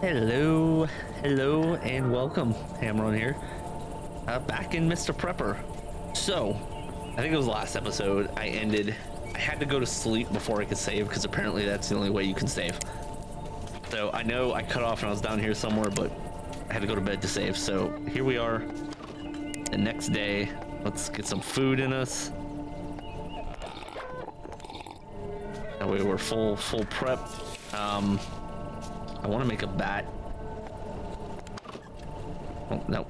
Hello and welcome. Hamron here, back in Mr. Prepper. So I think it was last episode I had to go to sleep before I could save, because apparently that's the only way you can save. So I know I cut off and I was down here somewhere, but I had to go to bed to save. So here we are the next day. Let's get some food in us. That way we're full prep. I want to make a bat. Oh, no.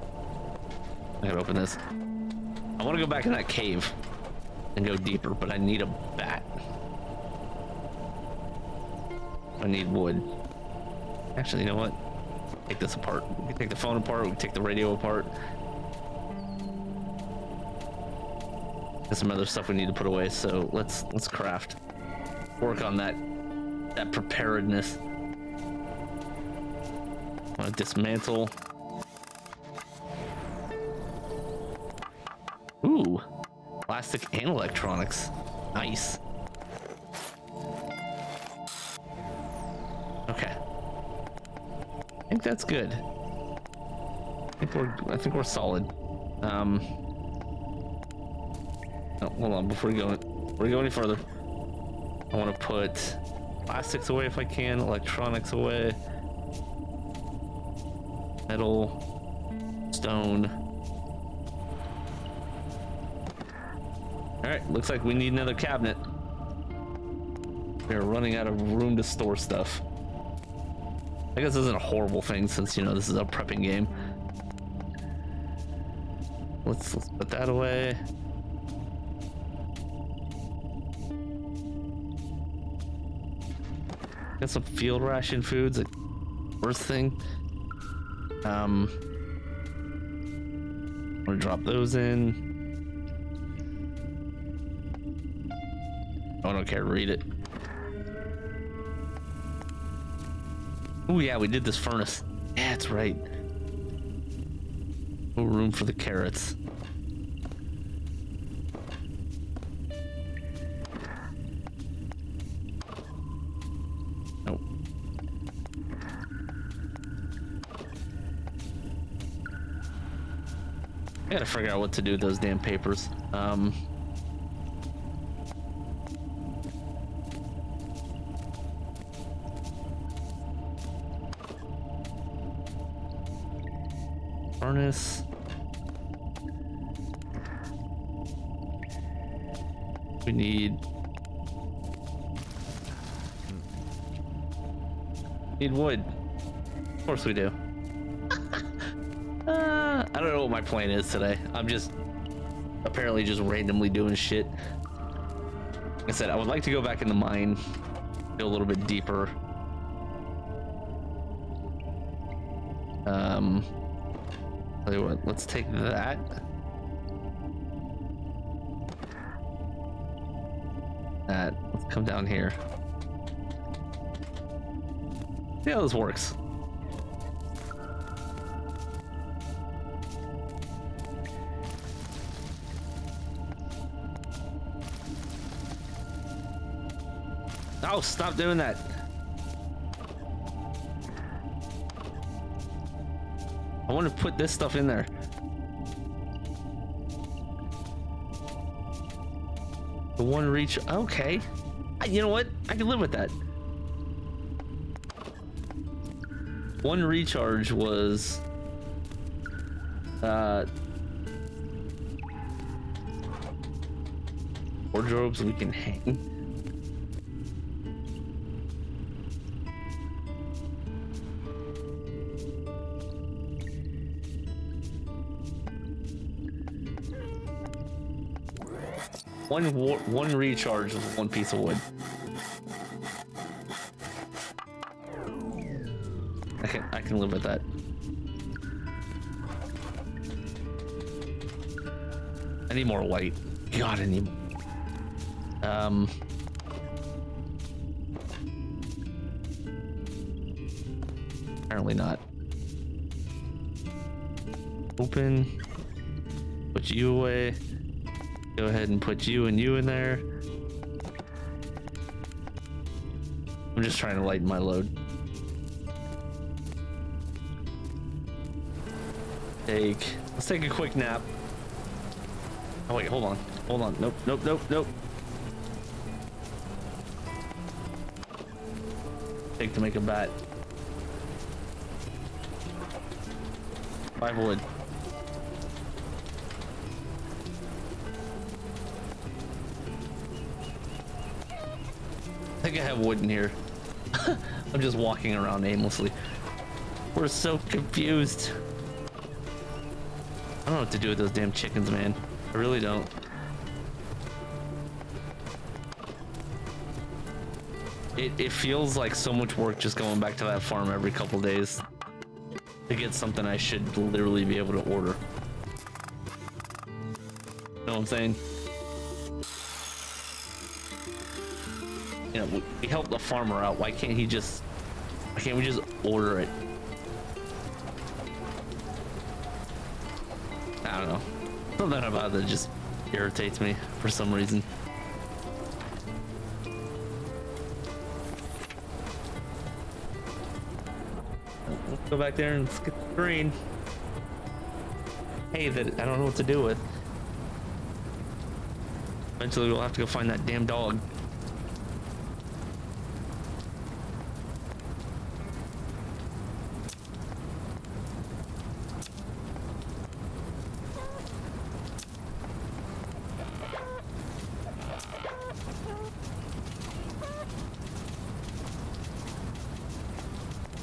I gotta open this. I want to go back in that cave and go deeper, but I need a bat. I need wood. Actually, you know what? Take this apart. We can take the phone apart. We can take the radio apart. There's some other stuff we need to put away, so let's craft. Work on that preparedness. I'm gonna dismantle. Ooh, plastic and electronics. Nice. Okay. I think that's good. I think we're solid. Oh, hold on, before we go any further, I want to put plastics away if I can, electronics away, metal, stone. All right, looks like we need another cabinet. We're running out of room to store stuff. I guess this isn't a horrible thing, since, you know, this is a prepping game. Let's put that away. Got some field ration foods, like worst thing. I'm gonna drop those in. I don't care, read it. Oh yeah, we did this furnace. Yeah, that's right. No room for the carrots. I gotta figure out what to do with those damn papers. Furnace. We need wood. Of course we do. I don't know what my plan is today. I'm just apparently just randomly doing shit. Like I said, I would like to go back in the mine, go a little bit deeper. Tell you what, let's take that. Let's come down here. See how this works. Oh, stop doing that. I want to put this stuff in there. The one reach. Okay. You know what? I can live with that. One recharge was. Wardrobes we can hang. One recharge with one piece of wood. I can live with that. I need more light. God, I need. Apparently not. Open. Put you away. Go ahead and put you and you in there. I'm just trying to lighten my load. Let's take a quick nap. Oh wait, hold on. Nope. Take to make a bat. 5 wood. I think I have wood in here. I'm just walking around aimlessly. We're so confused. I don't know what to do with those damn chickens, man. I really don't. It feels like so much work just going back to that farm every couple days to get something I should literally be able to order. Know what I'm saying? You know, we helped the farmer out. Why can't we just order it? I don't know. Something about that just irritates me for some reason. Let's go back there and skip the green. Hey, that I don't know what to do with. Eventually we'll have to go find that damn dog.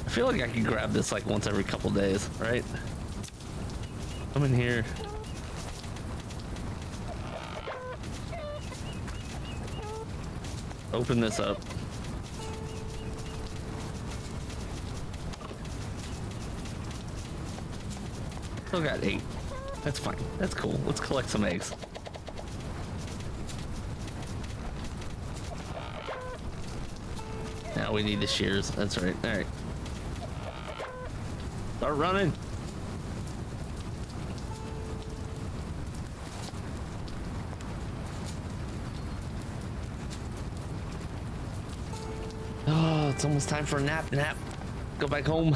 I feel like I can grab this like once every couple days, right? I'm in here. Open this up. Still got 8. That's fine. That's cool. Let's collect some eggs. Now we need the shears. That's right. All right. Start running. Oh, it's almost time for a nap. Go back home.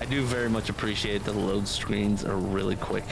I do very much appreciate that the load screens are really quick.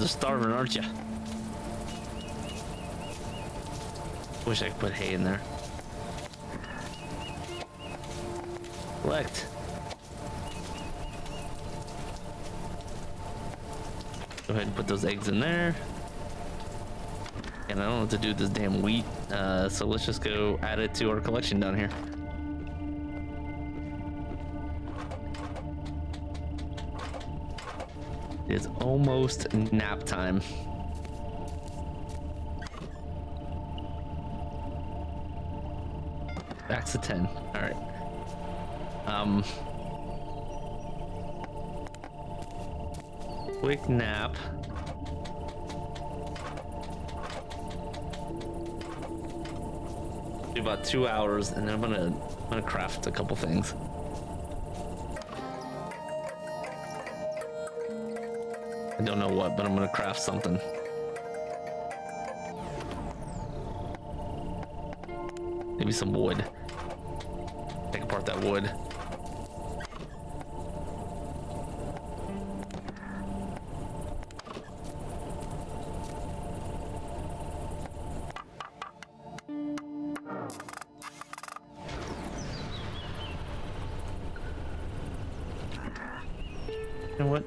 Are starving, aren't you? Wish I could put hay in there. Collect. Go ahead and put those eggs in there. And I don't know what to do with this damn wheat, so let's just go add it to our collection down here. It's almost nap time. Back to 10. All right. Quick nap. Do about 2 hours, and then I'm gonna craft a couple things. I don't know what, but I'm gonna craft something. Maybe some wood. Take apart that wood. You know what?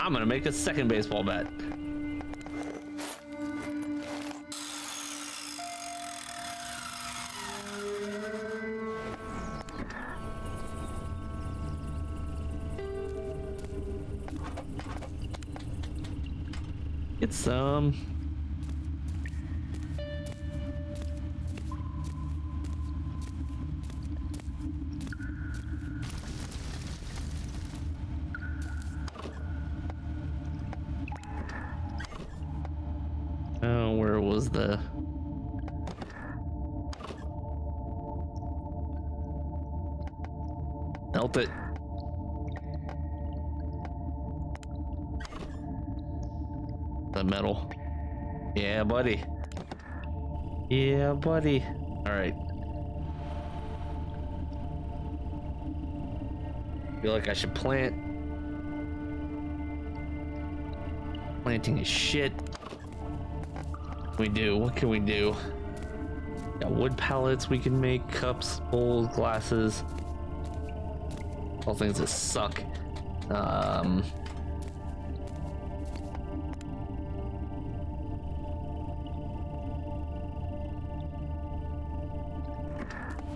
I'm gonna make a second baseball bat. Get some. was the... Help it. The metal. Yeah, buddy. Yeah, buddy. All right. Feel like I should plant. Planting is shit. What can we do? What can we do? Got wood pallets we can make, cups, bowls, glasses. All things that suck.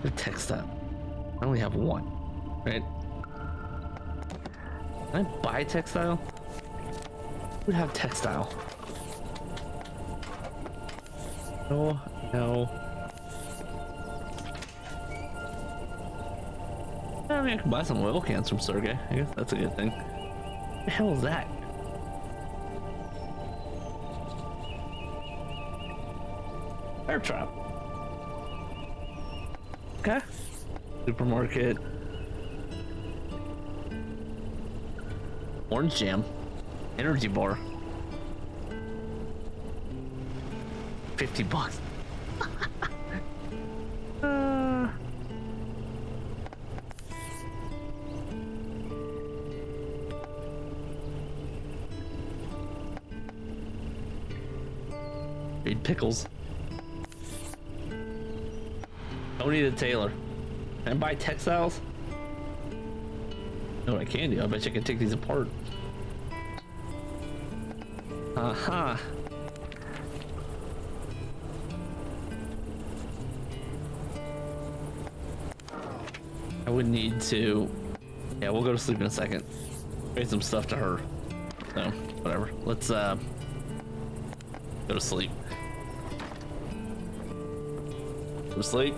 The textile. I only have one, right? Can I buy textile? We have textile. Oh no. I mean, I can buy some oil cans from Sergey. I guess that's a good thing. What the hell is that? Air trap. Okay. Supermarket. Orange jam. Energy bar. $50. Need pickles. Tony the tailor. Can I buy textiles? No, I can do. I bet you I can take these apart. Uh-huh. I would need to... Yeah, we'll go to sleep in a second. Trade some stuff to her. So, whatever. Let's, go to sleep. Go to sleep.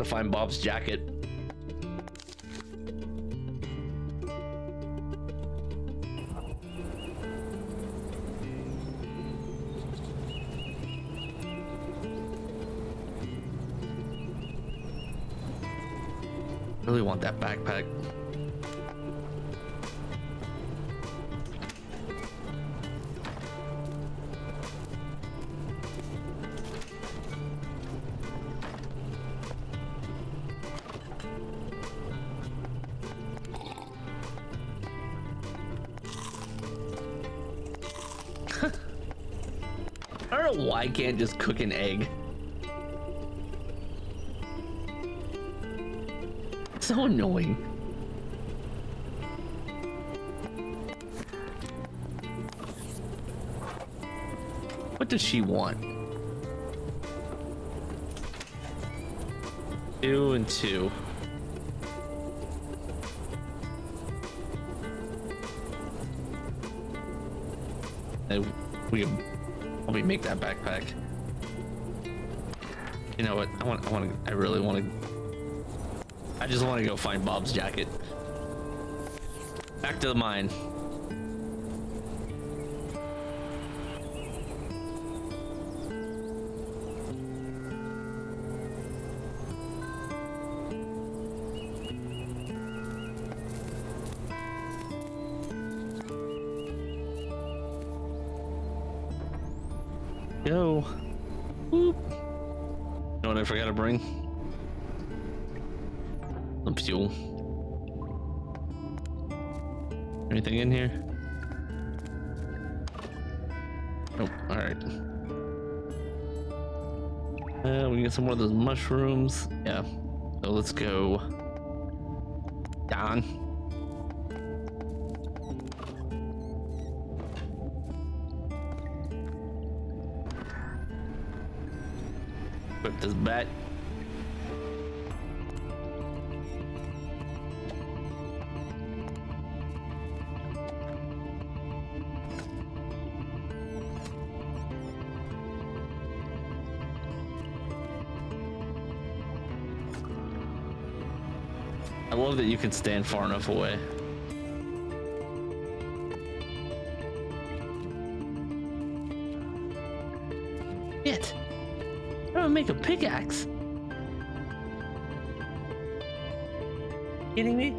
I'm gonna find Bob's jacket. I really want that backpack. I can't just cook an egg. It's so annoying. What does she want? 2 and 2. And we have probably make that backpack. You know what? I just want to go find Bob's jacket. Back to the mine. Yo. Whoop. You know what I forgot to bring? Some fuel. Anything in here? Nope. All right. We can get some more of those mushrooms. Yeah. So let's go down. This bat. love that you can stand far enough away. Shit! I'm gonna make a pickaxe. Kidding me?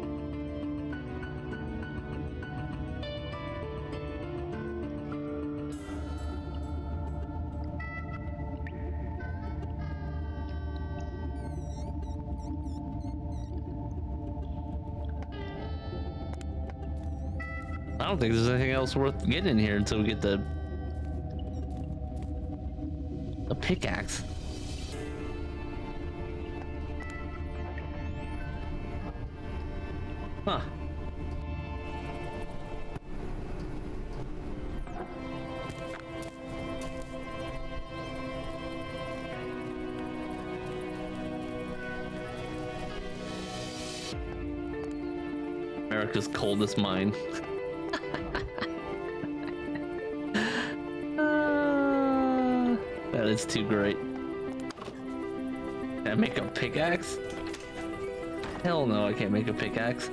I don't think there's anything else worth getting in here until we get the pickaxe. Huh. America's coldest mine. That is too great. Can I make a pickaxe? Hell no, I can't make a pickaxe.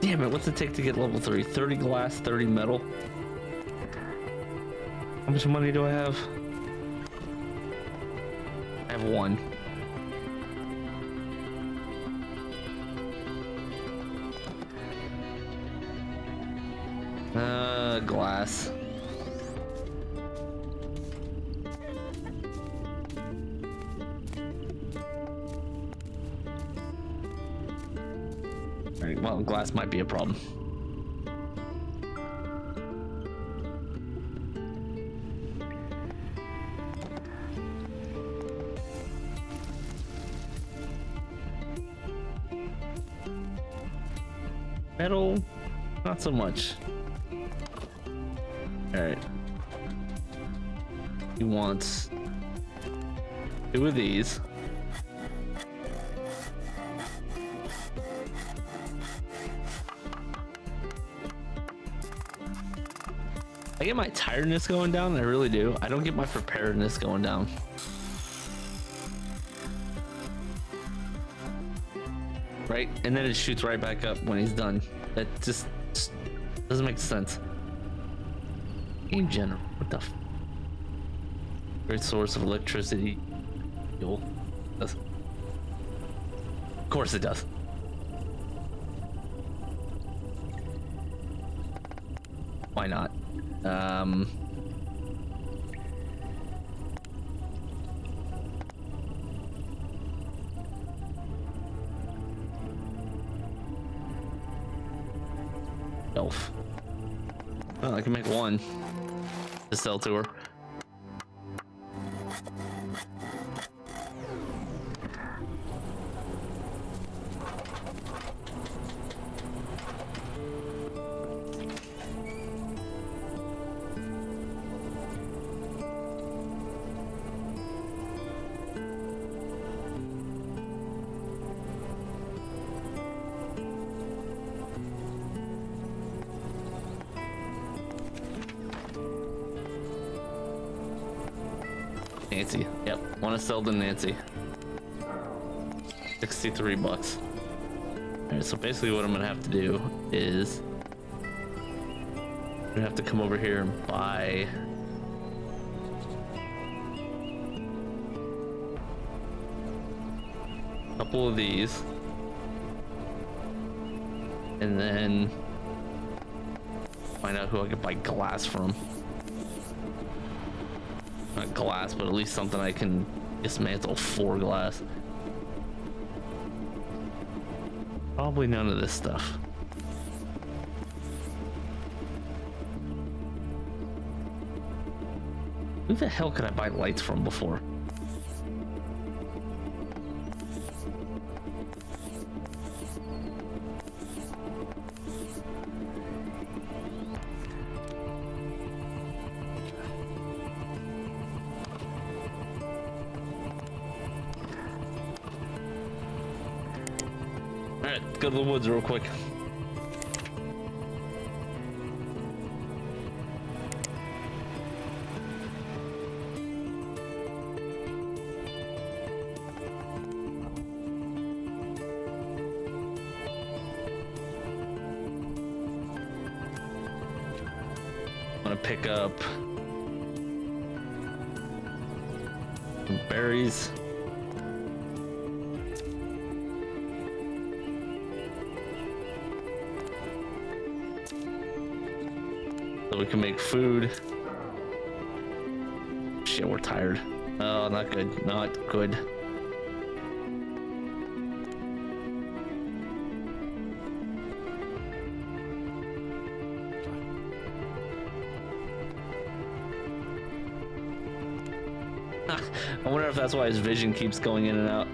Damn it, what's it take to get level 3? 30 glass, 30 metal. How much money do I have? I have 1. Glass. Well, glass might be a problem. Metal, not so much. All right. He wants 2 of these. I get my tiredness going down, I really do. I don't get my preparedness going down. Right? And then it shoots right back up when he's done. That just doesn't make sense. Game general, what the f? Great source of electricity. Fuel. Of course it does. Why not? Elf. Well, I can make 1 to sell to her. Nancy. Yep. Want to sell to Nancy. 63 bucks. Alright, so basically what I'm going to have to do is I'm going to have to come over here and buy a couple of these. And then find out who I can buy glass from. Not glass, but at least something I can dismantle for glass. Probably none of this stuff. Who the hell could I buy lights from before? Alright, go to the woods real quick. pick up berries. So we can make food. Shit, we're tired. Oh, not good. Not good. I wonder if that's why his vision keeps going in and out.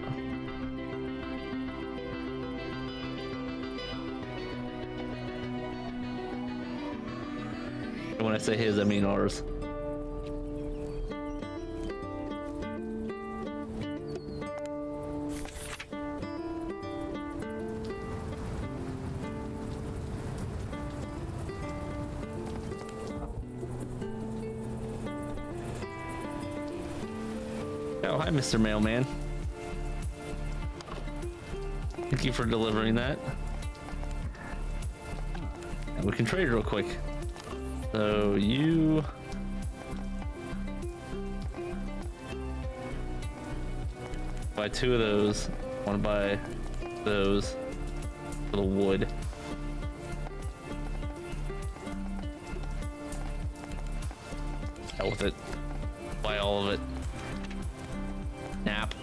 And when I say his, I mean ours. Oh, hi, Mr. Mailman. Thank you for delivering that. And we can trade real quick. So you... buy two of those. I want to buy those. A little wood. Hell with it. Buy all of it. Nap.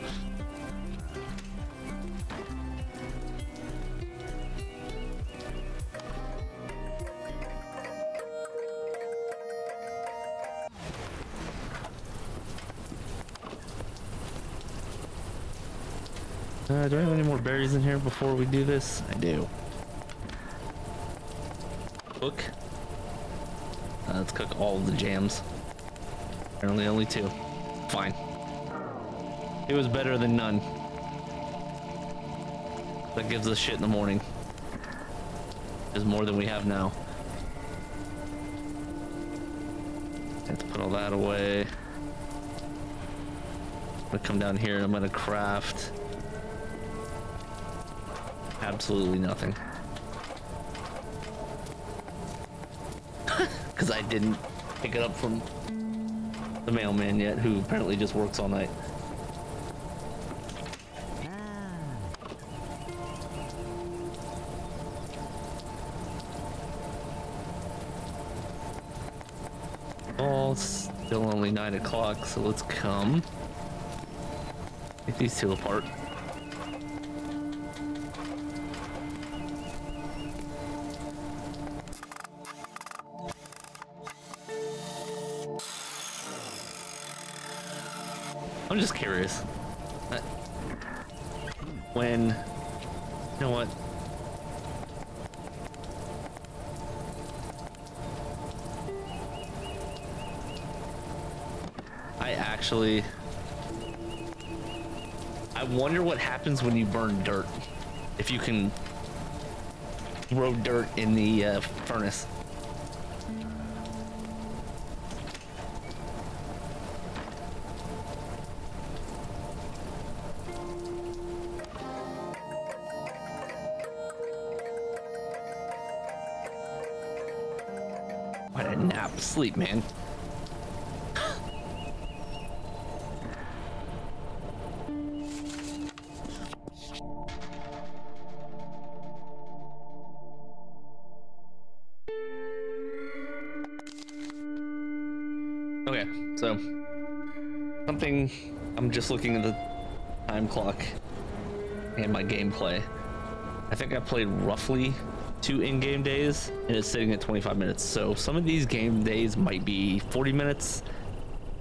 Do I have any more berries in here before we do this? I do. Cook. Let's cook all of the jams. Apparently only two. Fine. It was better than none. That gives us shit in the morning. There's more than we have now. Have to put all that away. I'm gonna come down here and I'm gonna craft absolutely nothing. Cause I didn't pick it up from the mailman yet, who apparently just works all night. Oh, it's still only 9 o'clock, so let's come. Get these two apart. I'm just curious. When... you know what? I wonder what happens when you burn dirt. If you can throw dirt in the furnace. What a nap, sleep, man. Okay, so something, I'm just looking at the time clock and my gameplay. I think I played roughly 2 in-game days and it's sitting at 25 minutes. So some of these game days might be 40 minutes.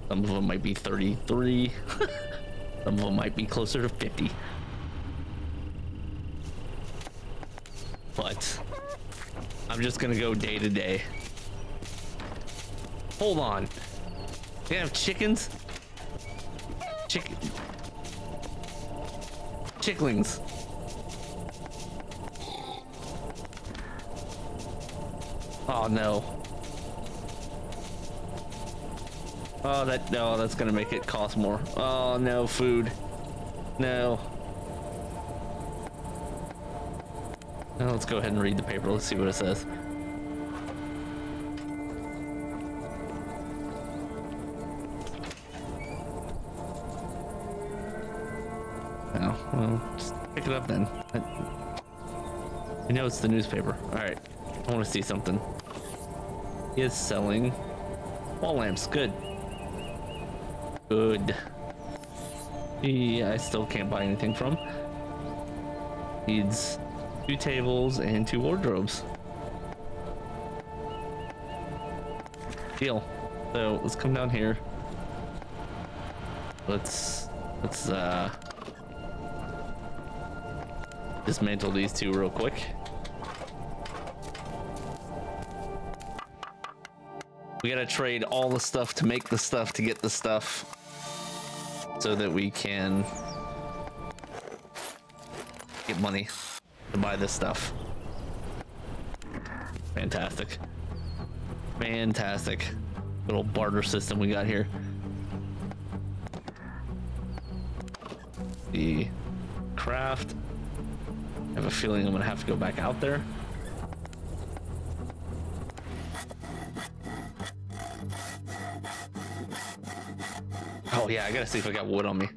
Some of them might be 33. Some of them might be closer to 50. But I'm just gonna go day to day. Hold on. They have chickens? Chicklings. Oh no. Oh, that, no, that's gonna make it cost more. Oh no, food. No. Now let's go ahead and read the paper. Let's see what it says. it up then. I know it's the newspaper. All right, I want to see something. He is selling wall lamps. Good. Good. Yeah, I still can't buy anything from. Needs 2 tables and 2 wardrobes. Deal. So let's come down here. Let's dismantle these 2 real quick. We gotta trade all the stuff to make the stuff to get the stuff, so that we can get money to buy this stuff. Fantastic. Fantastic little barter system we got here. The craft. I have a feeling I'm gonna have to go back out there. Oh yeah, I gotta see if I got wood on me.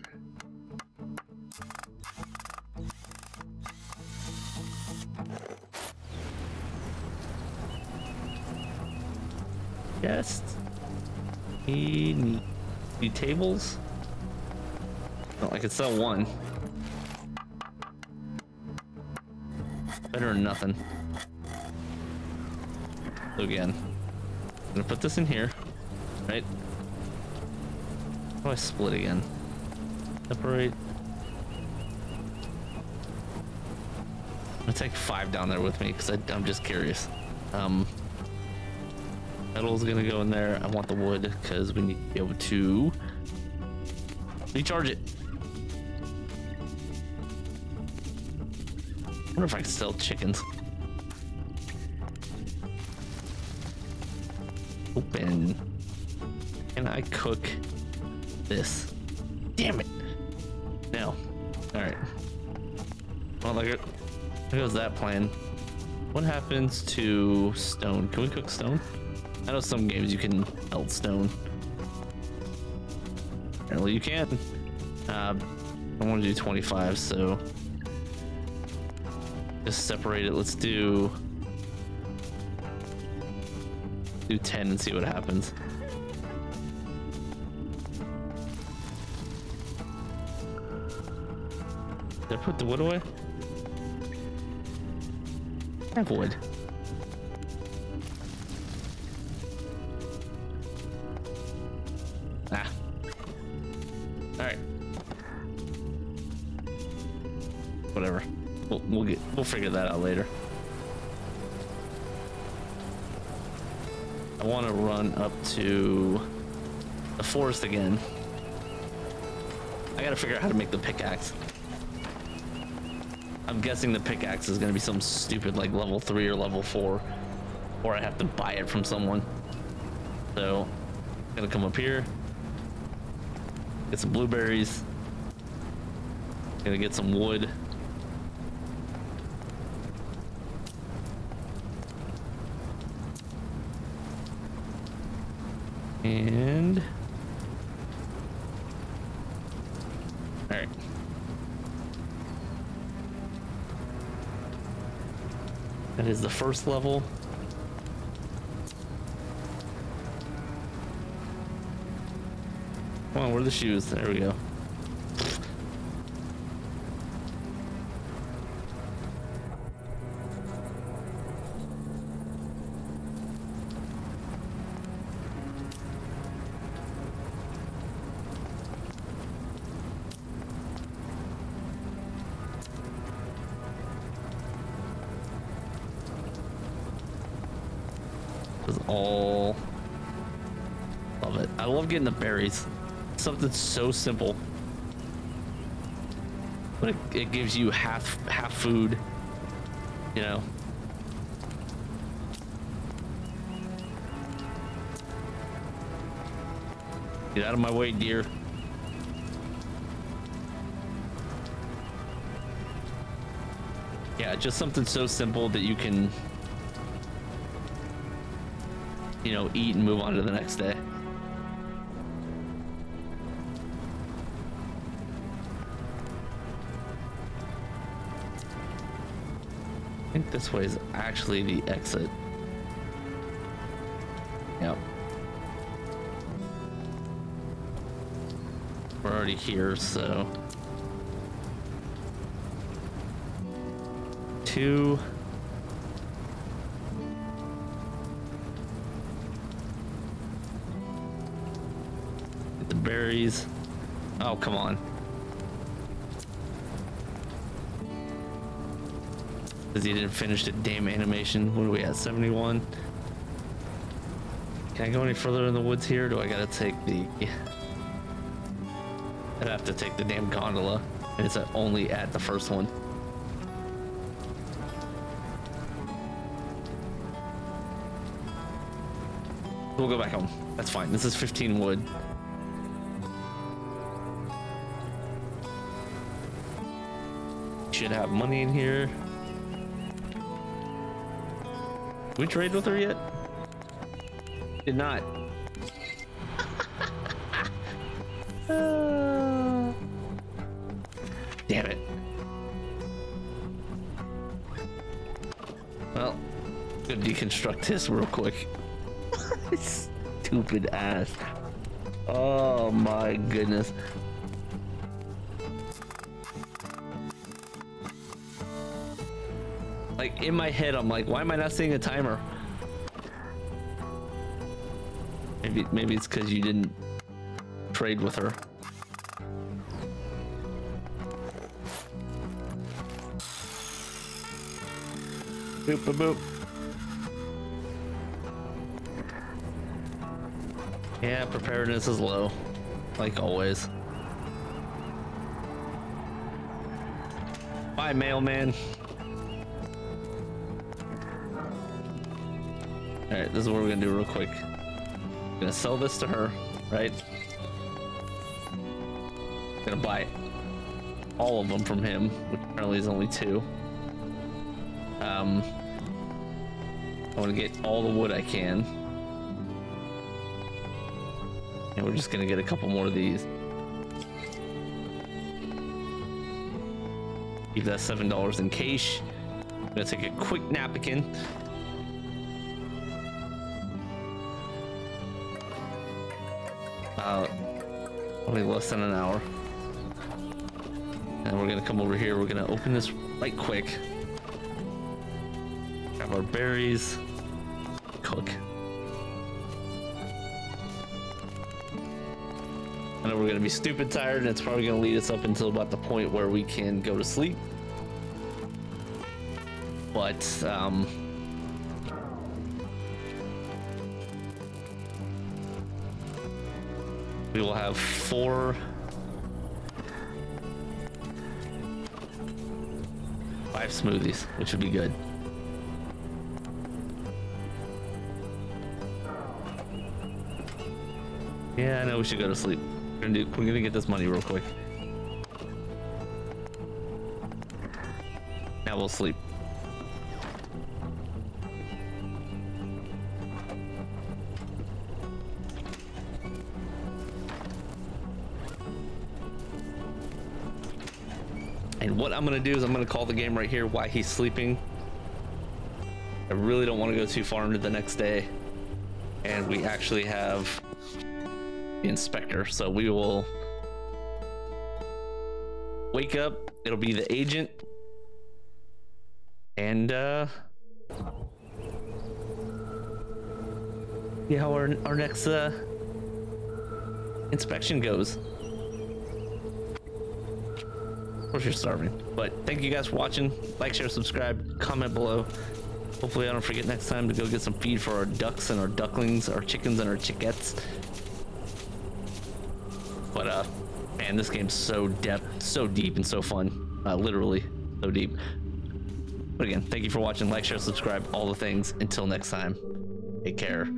Yes. Need 2 tables. Well, I could sell 1. Better than nothing. So again, I'm gonna put this in here, right? How do I split again? Separate. I'm gonna take 5 down there with me because I'm just curious. Metal's gonna go in there. I want the wood because we need to be able to recharge it. I wonder if I can sell chickens. Open. Can I cook this? Damn it! No. Alright. Well, there goes that plan. What happens to stone? Can we cook stone? I know some games you can melt stone. Apparently you can. I want to do 25, so just separate it. Let's do 10 and see what happens. Did I put the wood away? I have wood. Ah. Alright. Whatever. We'll figure that out later. I wanna run up to the forest again. I gotta figure out how to make the pickaxe. I'm guessing the pickaxe is gonna be something stupid like level 3 or level 4, or I have to buy it from someone. So I'm gonna come up here, get some blueberries, gonna get some wood. And all right. That is the first level. Come on, where are the shoes? There we go. All love it. I love getting the berries. Something so simple, but it gives you half food, you know. Get out of my way, deer. Yeah, just something so simple that you can, you know, eat and move on to the next day. I think this way is actually the exit. Yep. We're already here, so... 2... Get the berries. Oh, come on. Because he didn't finish the damn animation. What are we at? 71? Can I go any further in the woods here? Or do I gotta take the... I'd have to take the damn gondola. And it's only at the first one. We'll go back home. That's fine. This is 15 wood. Should have money in here. Did we trade with her yet? Did not. Damn it. Well, gonna deconstruct this real quick. Stupid ass. Oh my goodness. Like, in my head, I'm like, why am I not seeing a timer? Maybe it's because you didn't trade with her. Boop, boop, boop. Yeah, preparedness is low, like always. Bye, mailman. All right, this is what we're gonna do real quick. I'm gonna sell this to her, right? I'm gonna buy all of them from him, which apparently is only 2. I wanna get all the wood I can. And we're just gonna get a couple more of these. Keep that $7 in cash. I'm gonna take a quick napkin. Only less than an hour, and we're gonna come over here. We're gonna open this right quick, grab our berries, cook. I know we're gonna be stupid tired, and it's probably gonna lead us up until about the point where we can go to sleep, but we will have 4, 5 smoothies, which would be good. Yeah, I know we should go to sleep. We're gonna get this money real quick. Now we'll sleep. What I'm gonna do is I'm gonna call the game right here while he's sleeping. I really don't want to go too far into the next day, and we actually have the inspector, so we will wake up. It'll be the agent, and see how our next inspection goes. Of course you're starving, but thank you guys for watching. Like, share, subscribe, comment below. Hopefully I don't forget next time to go get some feed for our ducks and our ducklings, our chickens and our chickettes. But man, this game's so deep and so fun. Literally so deep. But again, thank you for watching. Like, share, subscribe, all the things. Until next time, take care.